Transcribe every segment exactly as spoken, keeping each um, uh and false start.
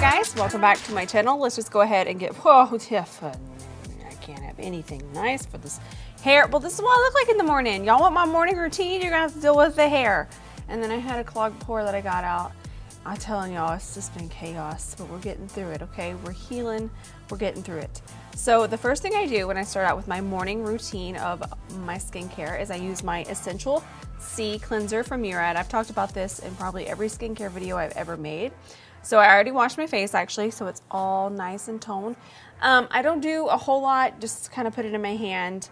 Hey guys, welcome back to my channel. Let's just go ahead and get, whoa, I can't have anything nice for this hair. Well, this is what I look like in the morning. Y'all want my morning routine? You're gonna have to deal with the hair. And then I had a clogged pore that I got out. I'm telling y'all, it's just been chaos, but we're getting through it, okay? We're healing, we're getting through it. So the first thing I do when I start out with my morning routine of my skincare is I use my Essential C cleanser from Murad. I've talked about this in probably every skincare video I've ever made. So I already washed my face actually, so it's all nice and toned. Um, I don't do a whole lot, just kind of put it in my hand,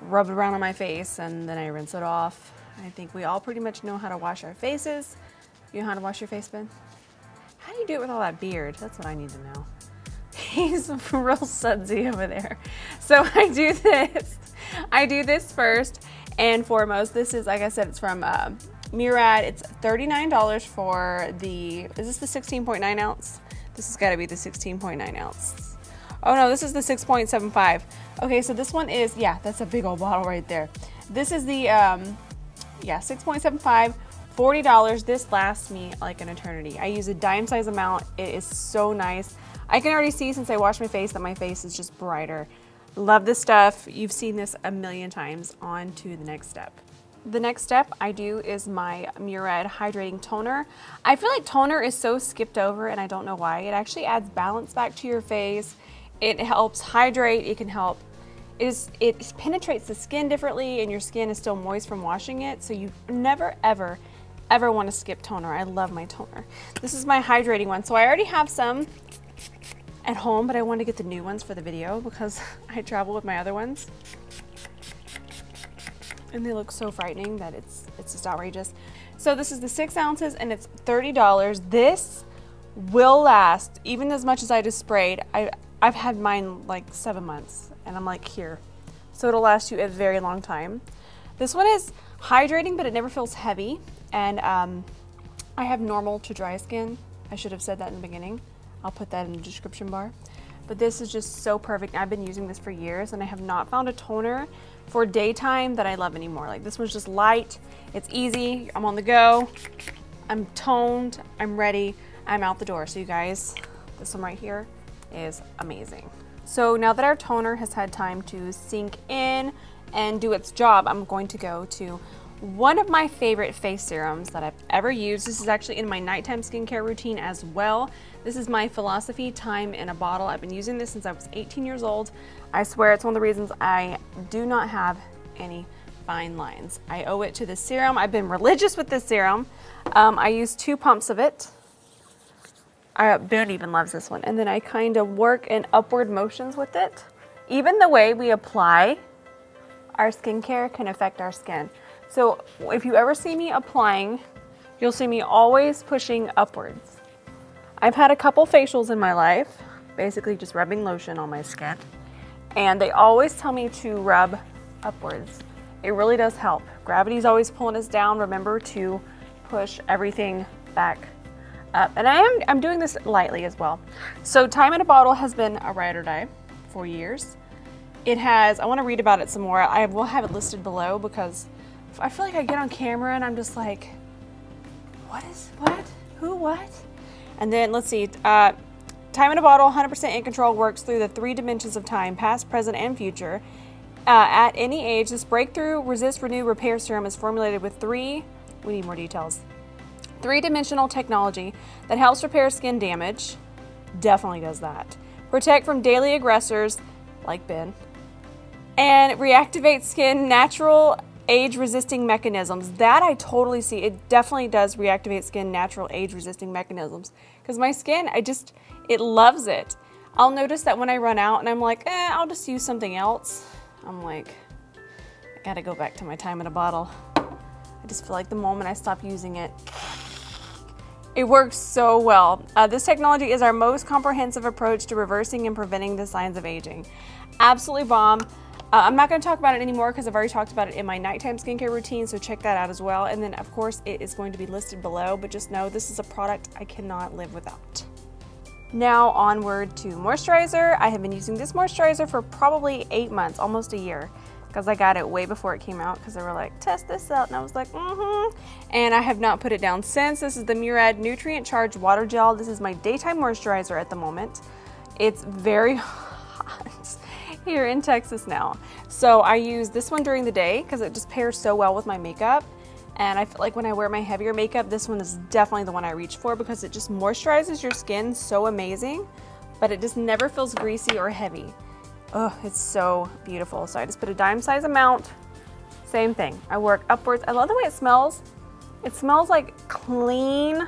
rub it around on my face, and then I rinse it off. I think we all pretty much know how to wash our faces. You know how to wash your face, Ben? How do you do it with all that beard? That's what I need to know. He's real sudsy over there. So I do this. I do this first and foremost. This is, like I said, it's from uh, Murad. It's thirty-nine dollars for the, is this the sixteen point nine ounce? This has got to be the sixteen point nine ounce. Oh no, this is the six point seven five. Okay, so this one is, yeah, that's a big old bottle right there. This is the, um, yeah, six point seven five. forty dollars, this lasts me like an eternity. I use a dime size amount, it is so nice. I can already see since I washed my face that my face is just brighter. Love this stuff, you've seen this a million times. On to the next step. The next step I do is my Murad Hydrating Toner. I feel like toner is so skipped over and I don't know why. It actually adds balance back to your face. It helps hydrate, it can help. It, is, it penetrates the skin differently and your skin is still moist from washing it, so you never ever ever want to skip toner. I love my toner. This is my hydrating one. So I already have some at home, but I want to get the new ones for the video because I travel with my other ones. And they look so frightening that it's, it's just outrageous. So this is the six ounces and it's thirty dollars. This will last even as much as I just sprayed. I, I've had mine like seven months and I'm like here. So it'll last you a very long time. This one is hydrating, but it never feels heavy. And um, I have normal to dry skin. I should have said that in the beginning. I'll put that in the description bar. But this is just so perfect. I've been using this for years and I have not found a toner for daytime that I love anymore. Like this one's just light, it's easy, I'm on the go, I'm toned, I'm ready, I'm out the door. So you guys, this one right here is amazing. So now that our toner has had time to sink in and do its job, I'm going to go to one of my favorite face serums that I've ever used. This is actually in my nighttime skincare routine as well. This is my Philosophy Time in a Bottle. I've been using this since I was eighteen years old. I swear it's one of the reasons I do not have any fine lines. I owe it to this serum. I've been religious with this serum. Um, I use two pumps of it. I, Ben even loves this one. And then I kind of work in upward motions with it. Even the way we apply our skincare can affect our skin. So if you ever see me applying, you'll see me always pushing upwards. I've had a couple facials in my life, basically just rubbing lotion on my skin, and they always tell me to rub upwards. It really does help. Gravity's always pulling us down. Remember to push everything back up. And I am, I'm doing this lightly as well. So Time in a Bottle has been a ride or die for years. It has, I want to read about it some more. I will have it listed below because I feel like I get on camera and I'm just like, what is, what, who, what? And then let's see, uh, Time in a Bottle, one hundred percent Ink Control, works through the three dimensions of time, past, present, and future. Uh, at any age, this breakthrough resist, renew, repair serum is formulated with three, we need more details, three-dimensional technology that helps repair skin damage, definitely does that, protect from daily aggressors, like Ben, and reactivate skin natural age-resisting mechanisms. That I totally see. It definitely does reactivate skin natural age-resisting mechanisms because my skin, I just, it loves it. I'll notice that when I run out and I'm like, eh, I'll just use something else. I'm like, I gotta go back to my Time in a Bottle. I just feel like the moment I stop using it, it works so well. Uh, this technology is our most comprehensive approach to reversing and preventing the signs of aging. Absolutely bomb. Uh, I'm not going to talk about it anymore because I've already talked about it in my nighttime skincare routine, so check that out as well. And then, of course, it is going to be listed below, but just know this is a product I cannot live without. Now onward to moisturizer. I have been using this moisturizer for probably eight months, almost a year. because I got it way before it came out because they were like, test this out, and I was like, mm-hmm. And I have not put it down since. This is the Murad Nutrient Charged Water Gel. This is my daytime moisturizer at the moment. It's very hot here in Texas now. So I use this one during the day because it just pairs so well with my makeup. And I feel like when I wear my heavier makeup, this one is definitely the one I reach for because it just moisturizes your skin so amazing, but it just never feels greasy or heavy. Oh, it's so beautiful. So I just put a dime size amount, same thing. I work upwards. I love the way it smells. It smells like clean,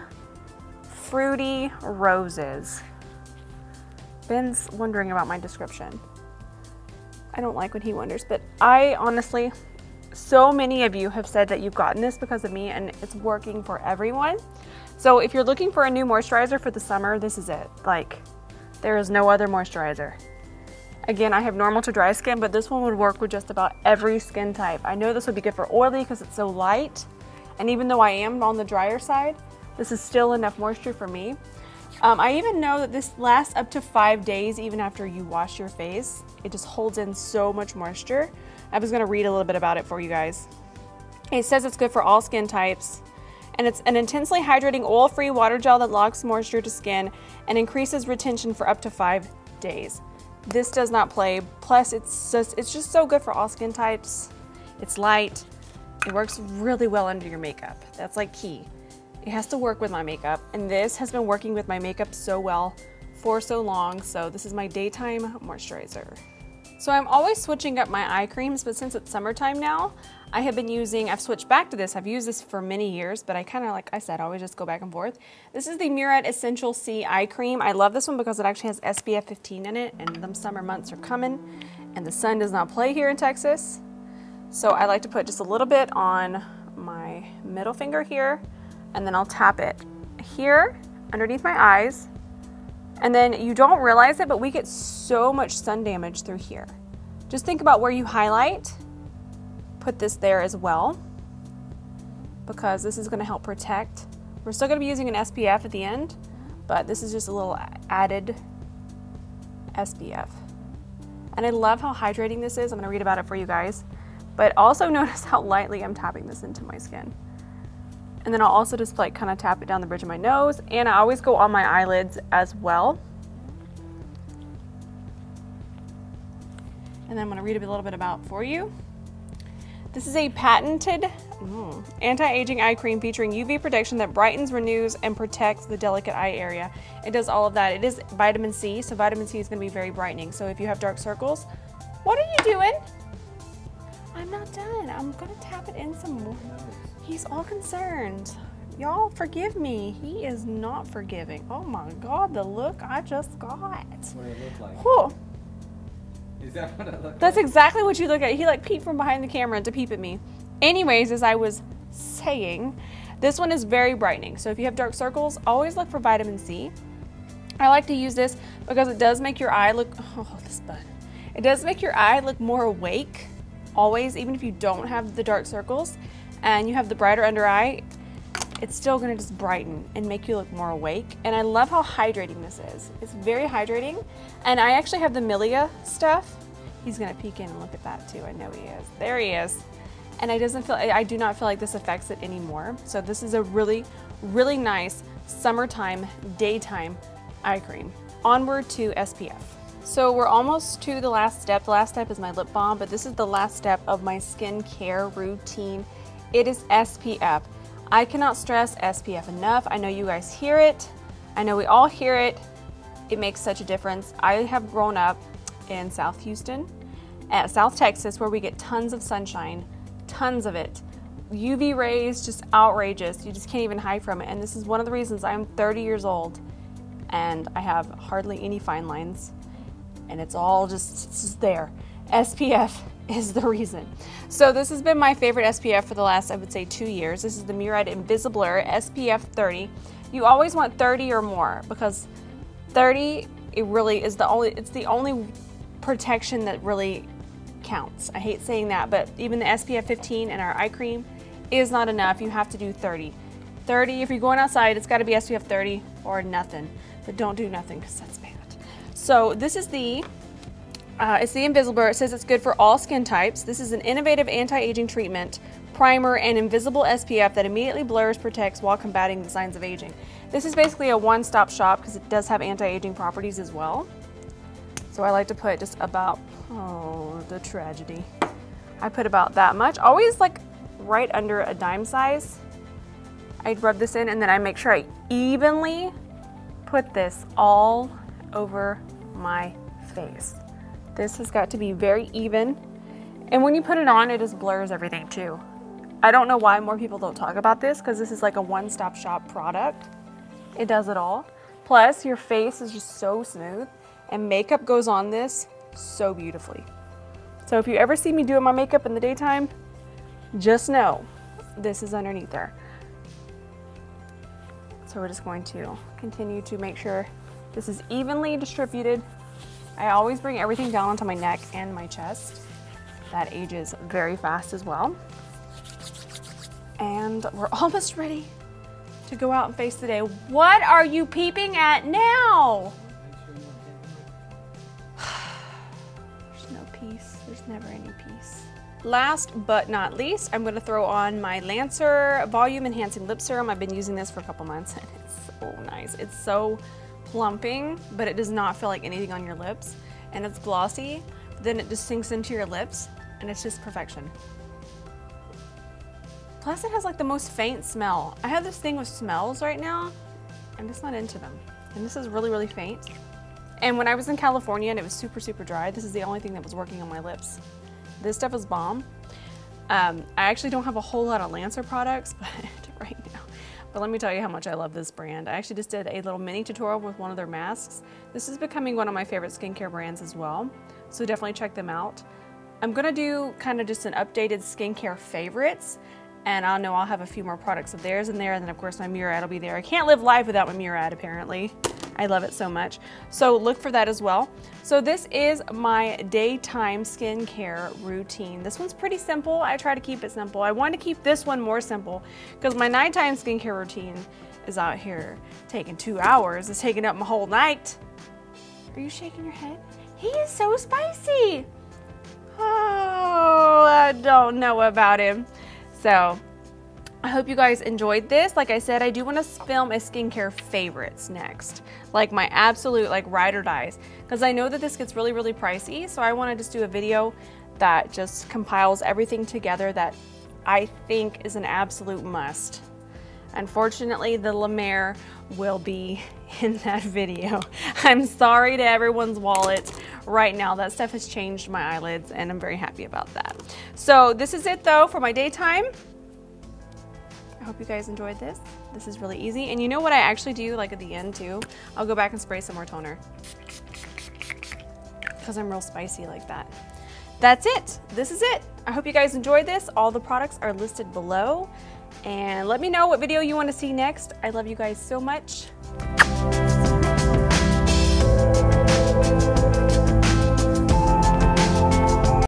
fruity roses. Ben's wondering about my description. I don't like when he wonders, but I honestly, so many of you have said that you've gotten this because of me, and it's working for everyone. So if you're looking for a new moisturizer for the summer, this is it. Like, there is no other moisturizer. Again, I have normal to dry skin, but this one would work with just about every skin type. I know this would be good for oily because it's so light. And even though I am on the drier side, this is still enough moisture for me. Um, I even know that this lasts up to five days even after you wash your face. It just holds in so much moisture. I was gonna read a little bit about it for you guys. It says it's good for all skin types. And it's an intensely hydrating oil-free water gel that locks moisture to skin and increases retention for up to five days. This does not play, plus it's just, it's just so good for all skin types. It's light, it works really well under your makeup. That's like key. It has to work with my makeup, and this has been working with my makeup so well for so long, so this is my daytime moisturizer. So I'm always switching up my eye creams, but since it's summertime now, I have been using, I've switched back to this. I've used this for many years, but I kind of, like I said, I always just go back and forth. This is the Murad Essential C Eye Cream. I love this one because it actually has S P F fifteen in it, and them summer months are coming, and the sun does not play here in Texas. So I like to put just a little bit on my middle finger here, and then I'll tap it here underneath my eyes. And then you don't realize it, but we get so much sun damage through here. Just think about where you highlight. Put this there as well, because this is gonna help protect. We're still gonna be using an S P F at the end, but this is just a little added S P F. And I love how hydrating this is. I'm gonna read about it for you guys, but also notice how lightly I'm tapping this into my skin. And then I'll also just like kind of tap it down the bridge of my nose, and I always go on my eyelids as well. And then I'm gonna read a little bit about for you. This is a patented ooh, anti-aging eye cream featuring U V protection that brightens, renews, and protects the delicate eye area. It does all of that. It is vitamin C, so vitamin C is gonna be very brightening. So if you have dark circles, what are you doing? I'm not done. I'm gonna tap it in some more. He's all concerned. Y'all forgive me. He is not forgiving. Oh my God, the look I just got. That's what it looked like. Whew. Is that what I look like? That's exactly what you look at. He like peeped from behind the camera to peep at me. Anyways, as I was saying, this one is very brightening. So if you have dark circles, always look for vitamin C. I like to use this because it does make your eye look, oh, this button. It does make your eye look more awake, always, even if you don't have the dark circles and you have the brighter under eye, it's still gonna just brighten and make you look more awake. And I love how hydrating this is. It's very hydrating. And I actually have the Milia stuff. He's gonna peek in and look at that too. I know he is. There he is. And I doesn't feel, I do not feel like this affects it anymore. So this is a really, really nice summertime, daytime eye cream. Onward to S P F. So we're almost to the last step. The last step is my lip balm, but this is the last step of my skincare routine. It is S P F. I cannot stress S P F enough. I know you guys hear it. I know we all hear it. It makes such a difference. I have grown up in South Houston, at South Texas, where we get tons of sunshine, tons of it. U V rays, just outrageous. You just can't even hide from it. And this is one of the reasons I'm thirty years old and I have hardly any fine lines, and it's all just, it's just there. S P F is the reason. So this has been my favorite S P F for the last, I would say, two years. This is the Murad Invisibler S P F thirty. You always want thirty or more because thirty, it really is the only, it's the only protection that really counts. I hate saying that, but even the S P F fifteen and our eye cream is not enough. You have to do thirty. thirty, if you're going outside, it's gotta be S P F thirty or nothing, but don't do nothing because that's bad. So this is the Uh, it's the Invisible. It says it's good for all skin types. This is an innovative anti-aging treatment, primer, and invisible S P F that immediately blurs, protects while combating the signs of aging. This is basically a one-stop shop because it does have anti-aging properties as well. So I like to put just about, oh, the tragedy. I put about that much, always like right under a dime size. I'd rub this in and then I make sure I evenly put this all over my face. This has got to be very even. And when you put it on, it just blurs everything too. I don't know why more people don't talk about this because this is like a one-stop shop product. It does it all. Plus, your face is just so smooth and makeup goes on this so beautifully. So if you ever see me doing my makeup in the daytime, just know this is underneath there. So we're just going to continue to make sure this is evenly distributed. I always bring everything down onto my neck and my chest. That ages very fast as well. And we're almost ready to go out and face the day. What are you peeping at now? There's no peace. There's never any peace. Last but not least, I'm going to throw on my Lancer Volume Enhancing Lip Serum. I've been using this for a couple months and it's so nice. It's so plumping, but it does not feel like anything on your lips. And it's glossy, then it just sinks into your lips and it's just perfection. Plus it has like the most faint smell. I have this thing with smells right now. I'm just not into them. And this is really, really faint. And when I was in California and it was super, super dry, this is the only thing that was working on my lips. This stuff is bomb. Um, I actually don't have a whole lot of Lancer products but right now. But let me tell you how much I love this brand. I actually just did a little mini tutorial with one of their masks. This is becoming one of my favorite skincare brands as well. So definitely check them out. I'm gonna do kind of just an updated skincare favorites. And I know I'll have a few more products of theirs in there. And then of course my Murad will be there. I can't live life without my Murad apparently. I love it so much. So look for that as well. So this is my daytime skincare routine. This one's pretty simple. I try to keep it simple. I want to keep this one more simple because my nighttime skincare routine is out here taking two hours. It's taking up my whole night. Are you shaking your head? He is so spicy. Oh, I don't know about him. So I hope you guys enjoyed this. Like I said, I do want to film a skincare favorites next. Like my absolute like ride or dies. Because I know that this gets really, really pricey. So I want to just do a video that just compiles everything together that I think is an absolute must. Unfortunately, the La Mer will be in that video. I'm sorry to everyone's wallet right now. That stuff has changed my eyelids and I'm very happy about that. So this is it though for my daytime. I hope you guys enjoyed this. This is really easy. And you know what I actually do like at the end too? I'll go back and spray some more toner because I'm real spicy like that. That's it. This is it. I hope you guys enjoyed this. All the products are listed below. And let me know what video you want to see next. I love you guys so much.